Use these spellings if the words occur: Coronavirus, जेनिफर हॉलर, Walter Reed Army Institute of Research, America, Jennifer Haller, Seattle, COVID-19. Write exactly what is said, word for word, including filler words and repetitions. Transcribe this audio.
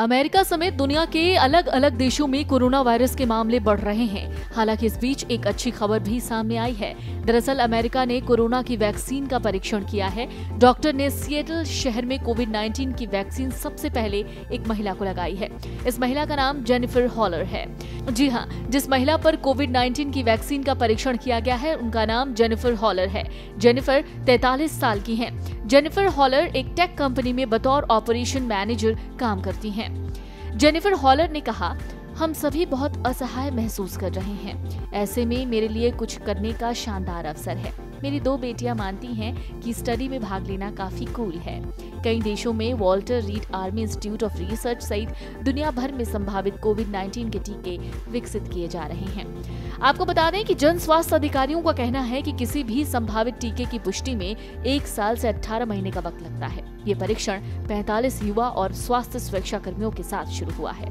America समेत दुनिया के अलग अलग देशों में कोरोना वायरस के मामले बढ़ रहे हैं। हालांकि इस बीच एक अच्छी खबर भी सामने आई है। दरअसल अमेरिका ने कोरोना की वैक्सीन का परीक्षण किया है। डॉक्टर ने सिएटल शहर में कोविड नाइनटीन की वैक्सीन सबसे पहले एक महिला को लगाई है। इस महिला का नाम जेनिफर हॉलर है। जी हाँ, जिस महिला पर कोविड नाइनटीन की वैक्सीन का परीक्षण किया गया है उनका नाम जेनिफर हॉलर है। जेनिफर तैंतालीस साल की है। जेनिफर हॉलर एक टेक कंपनी में बतौर ऑपरेशन मैनेजर काम करती हैं। जेनिफर हॉलर ने कहा, हम सभी बहुत असहाय महसूस कर रहे हैं, ऐसे में मेरे लिए कुछ करने का शानदार अवसर है। मेरी दो बेटियां मानती हैं कि स्टडी में भाग लेना काफी कूल है। कई देशों में Walter Reed Army Institute of Research सहित दुनिया भर में संभावित कोविड नाइनटीन के टीके विकसित किए जा रहे हैं। आपको बता दें कि जन स्वास्थ्य अधिकारियों का कहना है कि किसी भी संभावित टीके की पुष्टि में एक साल से अठारह महीने का वक्त लगता है। ये परीक्षण पैंतालीस युवा और स्वास्थ्य सुरक्षा कर्मियों के साथ शुरू हुआ है।